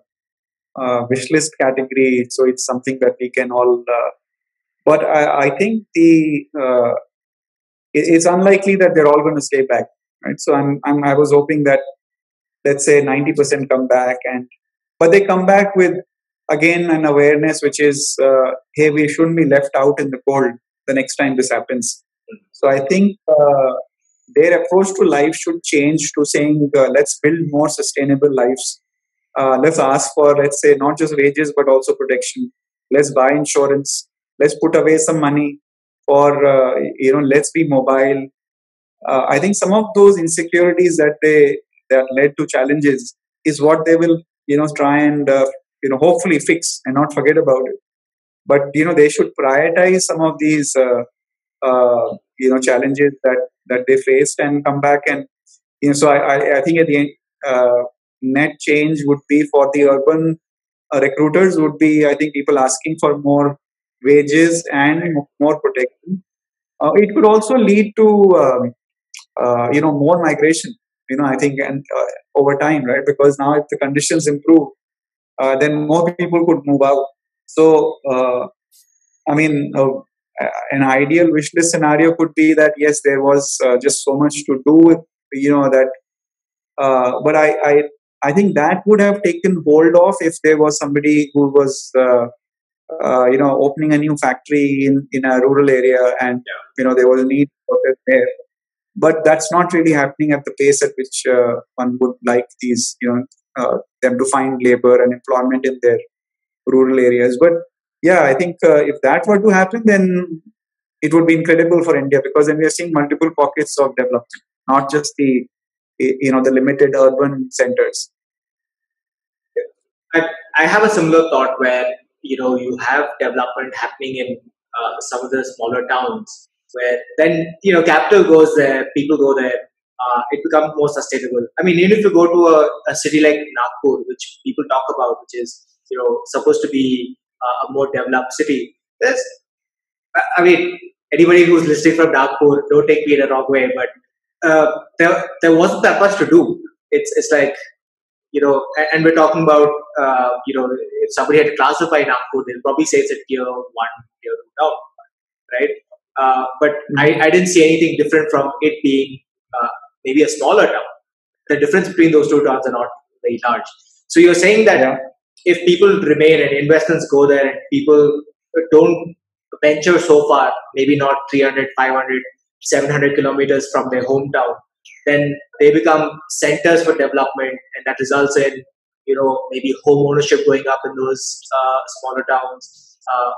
uh, wish list category, so it's something that we can all. Uh, but I, I think the uh, it, it's unlikely that they're all going to stay back, right? So I'm, I'm I was hoping that, let's say ninety percent come back, and but they come back with again an awareness which is uh, hey, we shouldn't be left out in the cold the next time this happens. So I think uh, their approach to life should change to saying uh, let's build more sustainable lives. Uh, let's ask for, let's say, not just wages but also protection. Let's buy insurance. Let's put away some money, or uh, you know, let's be mobile. Uh, I think some of those insecurities that they that led to challenges is what they will, you know, try and, uh, you know, hopefully fix and not forget about it. But, you know, they should prioritize some of these, uh, uh, you know, challenges that, that they faced and come back. And, you know, so I, I, I think at the end, uh, net change would be for the urban uh, recruiters would be, I think, people asking for more wages and more protection. Uh, it could also lead to, uh, uh, you know, more migration. You know, I think, and uh, over time, right? Because now, if the conditions improve, uh, then more people could move out. So, uh, I mean, uh, an ideal wish list scenario could be that yes, there was uh, just so much to do with, you know, that. Uh, but I, I, I think that would have taken hold of if there was somebody who was, uh, uh, you know, opening a new factory in in a rural area, and you know, there was a need for it there. But that's not really happening at the pace at which uh, one would like these, you know, uh, them to find labor and employment in their rural areas. But yeah, I think uh, if that were to happen, then it would be incredible for India, because then we are seeing multiple pockets of development, not just the, you know, the limited urban centers. I, I have a similar thought where, you know, you have development happening in uh, some of the smaller towns, where then, you know, capital goes there, people go there, uh, it becomes more sustainable. I mean, even if you go to a, a city like Nagpur, which people talk about, which is, you know, supposed to be uh, a more developed city, there's, I mean, anybody who's listening from Nagpur, don't take me in a wrong way, but uh, there there wasn't that much to do. It's it's like, you know, and, and we're talking about, uh, you know, if somebody had to classify Nagpur, they'll probably say it's a tier one, tier two town, right? Uh, but mm-hmm. I, I didn't see anything different from it being uh, maybe a smaller town. The difference between those two towns are not very large. So you're saying that yeah. if people remain and investments go there and people don't venture so far, maybe not three hundred, five hundred, seven hundred kilometers from their hometown, then they become centers for development, and that results in, you know, maybe home ownership going up in those uh, smaller towns, uh,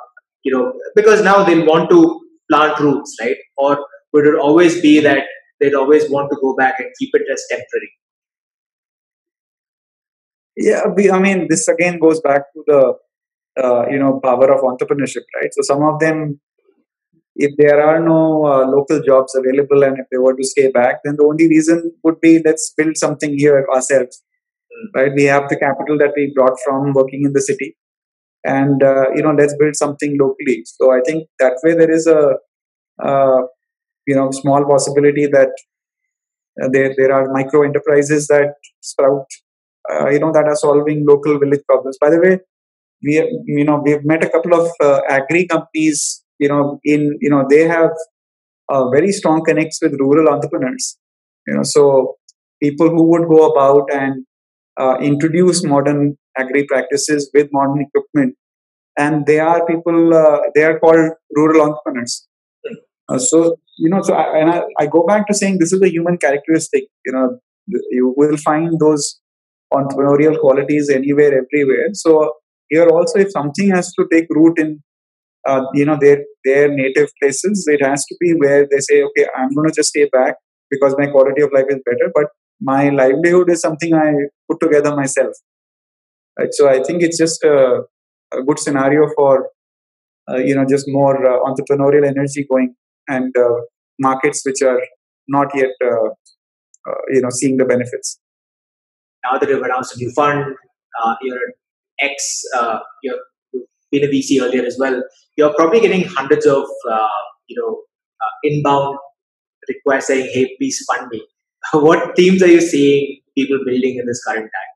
you know, because now they'll want to plant roots, right? Or would it always be that they'd always want to go back and keep it as temporary? Yeah, we, I mean, this again goes back to the, uh, you know, power of entrepreneurship, right? So some of them, if there are no uh, local jobs available and if they were to stay back, then the only reason would be let's build something here ourselves, mm. right? We have the capital that we brought from working in the city and, uh, you know, let's build something locally. So I think that way there is a, uh, you know, small possibility that uh, there, there are micro enterprises that sprout, uh, you know, that are solving local village problems. By the way, we have, you know, we've met a couple of uh, agri companies. You know, in you know, they have uh, very strong connects with rural entrepreneurs. You know, so people who would go about and uh, introduce modern agri practices with modern equipment, and they are people. Uh, they are called rural entrepreneurs. Uh, so you know, so I, and I, I go back to saying this is a human characteristic. You know, you will find those entrepreneurial qualities anywhere, everywhere. So here also, if something has to take root in Uh, you know, their their native places, it has to be where they say, okay, I'm going to just stay back because my quality of life is better, but my livelihood is something I put together myself. Right? So I think it's just a, a good scenario for, uh, you know, just more uh, entrepreneurial energy going and uh, markets which are not yet, uh, uh, you know, seeing the benefits. Now that you've announced a new fund, uh, your ex, uh, your been a V C earlier as well, you're probably getting hundreds of, uh, you know, uh, inbound requests saying, hey, please fund me. What themes are you seeing people building in this current time?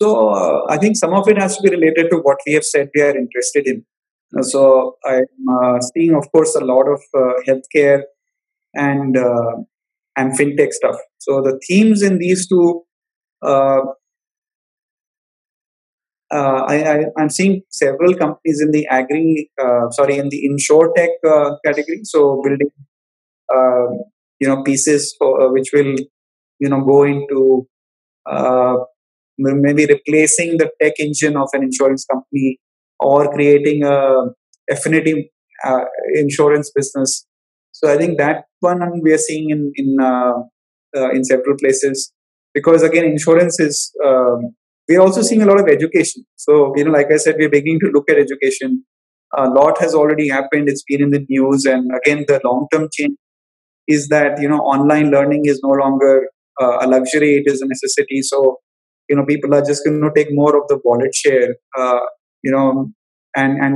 So, uh, I think some of it has to be related to what we have said we are interested in. Uh, so, I'm uh, seeing, of course, a lot of uh, healthcare and, uh, and fintech stuff. So, the themes in these two uh, Uh, I, I, I'm seeing several companies in the agri, uh, sorry, in the insurtech uh, category. So building, uh, you know, pieces for, uh, which will, you know, go into uh, maybe replacing the tech engine of an insurance company or creating a affinity uh, insurance business. So I think that one we are seeing in in uh, uh, in several places because again, insurance is. Um, We're also seeing a lot of education. So, you know, like I said, we're beginning to look at education. A lot has already happened. It's been in the news. And again, the long-term change is that, you know, online learning is no longer uh, a luxury. It is a necessity. So, you know, people are just going to take more of the wallet share, uh, you know, and, and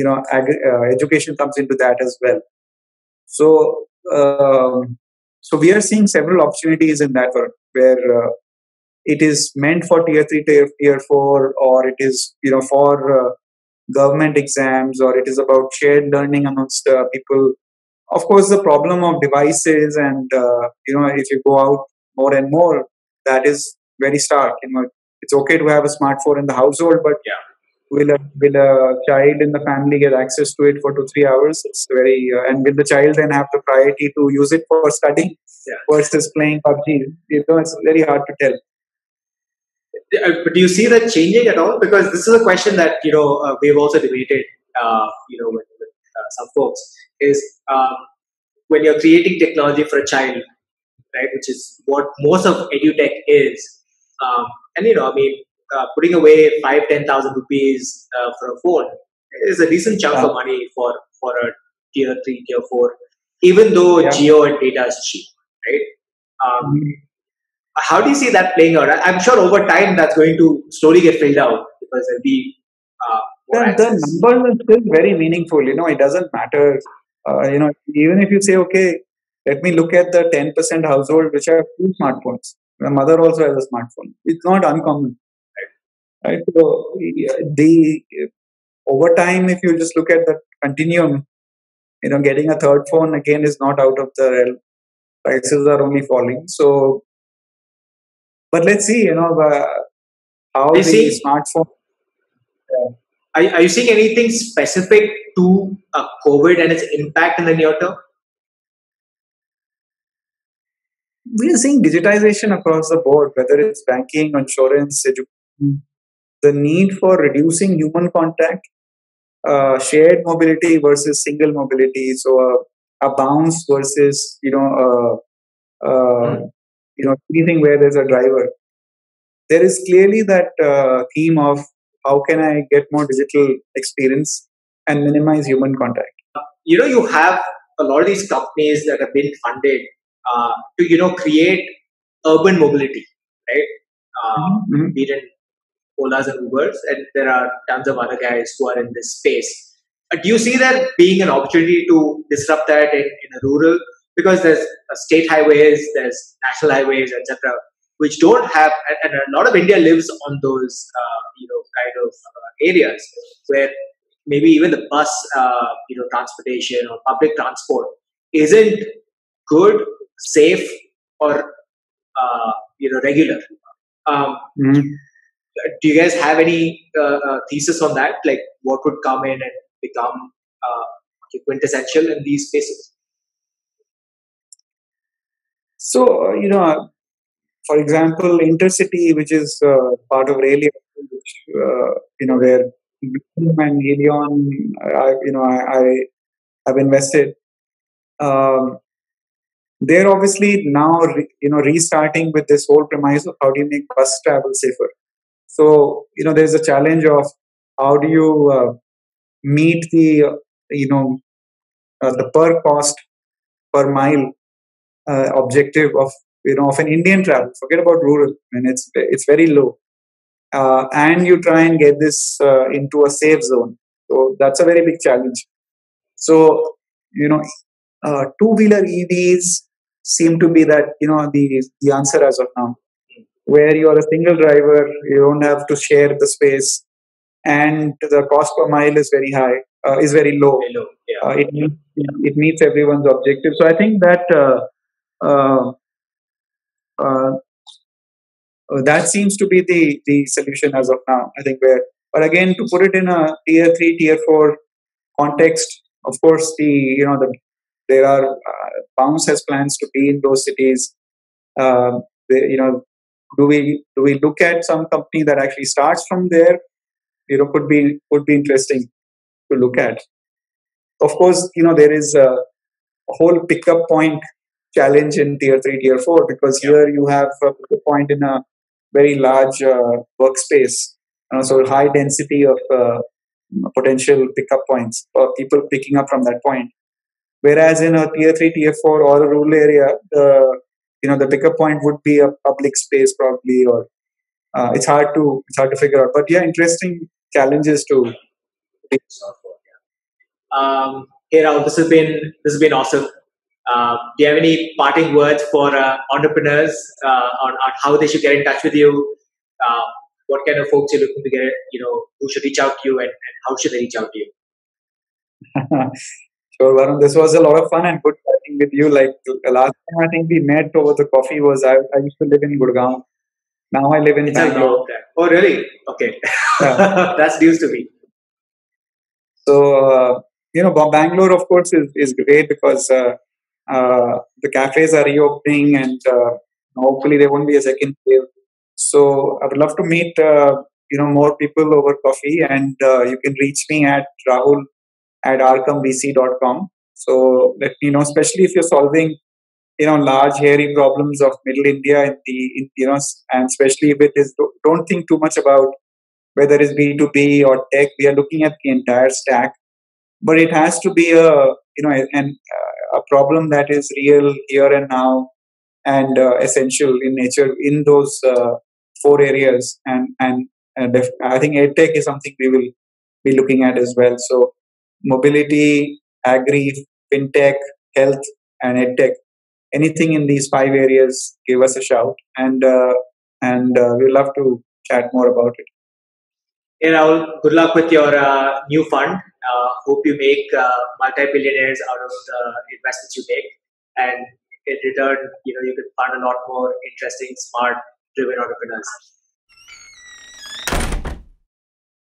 you know, ag- uh, education comes into that as well. So, um, so we are seeing several opportunities in that world where, uh, it is meant for tier three, tier, tier four, or it is, you know, for uh, government exams, or it is about shared learning amongst uh, people. Of course, the problem of devices and, uh, you know, if you go out more and more, that is very stark. You know, it's okay to have a smartphone in the household, but yeah. will, a, will a child in the family get access to it for two, three hours? It's very, uh, and will the child then have the priority to use it for studying yeah. versus playing P U B G? You know, it's very hard to tell. But do you see that changing at all? Because this is a question that, you know, uh, we've also debated, uh, you know, with, with uh, some folks is um, when you're creating technology for a child, right, which is what most of edutech is. Um, and, you know, I mean, uh, putting away five, ten thousand rupees uh, for a phone is a decent chunk yeah. of money for, for a tier three, tier four, even though yeah. Jio and data is cheap, right? Um, mm-hmm. How do you see that playing out? I'm sure over time that's going to slowly get filled out because there'll be uh, then the numbers are still very meaningful. You know, it doesn't matter. Uh, you know, even if you say, okay, let me look at the ten percent household which have two smartphones. My mother also has a smartphone. It's not uncommon. Right? right? So, the, over time, if you just look at the continuum, you know, getting a third phone again is not out of the realm. Prices are only falling. So, but let's see, you know, uh, how you the see, smartphone. Uh, are, are you seeing anything specific to uh, COVID and its impact in the near term? We are seeing digitization across the board, whether it's banking, insurance, education, the need for reducing human contact, uh, shared mobility versus single mobility. So uh, a bounce versus, you know, uh, uh, mm. you know, anything where there's a driver. There is clearly that uh, theme of how can I get more digital experience and minimize human contact. You know, you have a lot of these companies that have been funded Uh, to, you know, create urban mobility, right? Um, mm-hmm. Be it in Olas and Ubers, and there are tons of other guys who are in this space. Uh, do you see that being an opportunity to disrupt that in, in a rural? Because there's uh, state highways, there's national highways, et cetera, which don't have, and, and a lot of India lives on those, uh, you know, kind of uh, areas where maybe even the bus, uh, you know, transportation or public transport isn't good, safe, or uh, you know, regular. Um, mm. Do you guys have any uh, uh, thesis on that? Like, what would come in and become uh, quintessential in these spaces? So, uh, you know, for example, intercity, which is uh, part of Railion, which, uh, you know, where and Helion, I, you know, I, I have invested. Um, They're obviously now, you know, restarting with this whole premise of how do you make bus travel safer. So, you know, there's a challenge of how do you uh, meet the, uh, you know, uh, the per cost per mile uh, objective of, you know, of an Indian travel. Forget about rural, and it's it's very low. Uh, and you try and get this uh, into a safe zone. So that's a very big challenge. So, you know, uh, two-wheeler E Vs seem to be that, you know, the, the answer as of now, where you are a single driver, you don't have to share the space, and the cost per mile is very high, uh, is very low. Very low. Yeah. Uh, it, yeah. It, it meets everyone's objective. So I think that uh, uh, uh, that seems to be the, the solution as of now, I think. Where, but again, to put it in a tier three, tier four context, of course, the, you know, the There are, uh, Bounce has plans to be in those cities. Uh, they, you know, do we do we look at some company that actually starts from there? You know, could be could be interesting to look at. Of course, you know, there is a, a whole pickup point challenge in tier three, tier four, because yeah. here you have a pickup point in a very large uh, workspace, uh, so high density of uh, potential pickup points for people picking up from that point. Whereas in a tier three, tier four, or a rural area, uh, you know, the pickup point would be a public space probably, or uh, it's hard to it's hard to figure out. But yeah, interesting challenges to. Um, hey Rahul, this has been this has been awesome. Uh, do you have any parting words for uh, entrepreneurs uh, on, on how they should get in touch with you? Uh, what kind of folks you're looking to get? You know, who should reach out to you, and, and how should they reach out to you? Sure, Varun, this was a lot of fun and good chatting with you. Like the last time I think we met over the coffee was I, I used to live in Gurgaon. Now I live in it's Bangalore. Oh, really? Okay. Yeah. That's news to me. So, uh, you know, Bangalore, of course, is, is great because uh, uh, the cafes are reopening and uh, hopefully there won't be a second wave. So I would love to meet, uh, you know, more people over coffee, and uh, you can reach me at Rahul at arkam v c dot com. So let me know, especially if you're solving, you know, large hairy problems of middle India and the, in, you know, and especially if it is, don't think too much about whether it's B two B or tech. We are looking at the entire stack, but it has to be a, you know, and a, a problem that is real here and now, and uh, essential in nature in those uh, four areas. And, and, and I think EdTech is something we will be looking at as well. So mobility, agri, fintech, health, and edtech. Anything in these five areas, give us a shout, and uh, and uh, we'd love to chat more about it. Hey Rahul, good luck with your uh, new fund. Uh, hope you make uh, multi-billionaires out of the investments you make, and in return, you know you can fund a lot more interesting, smart, driven entrepreneurs.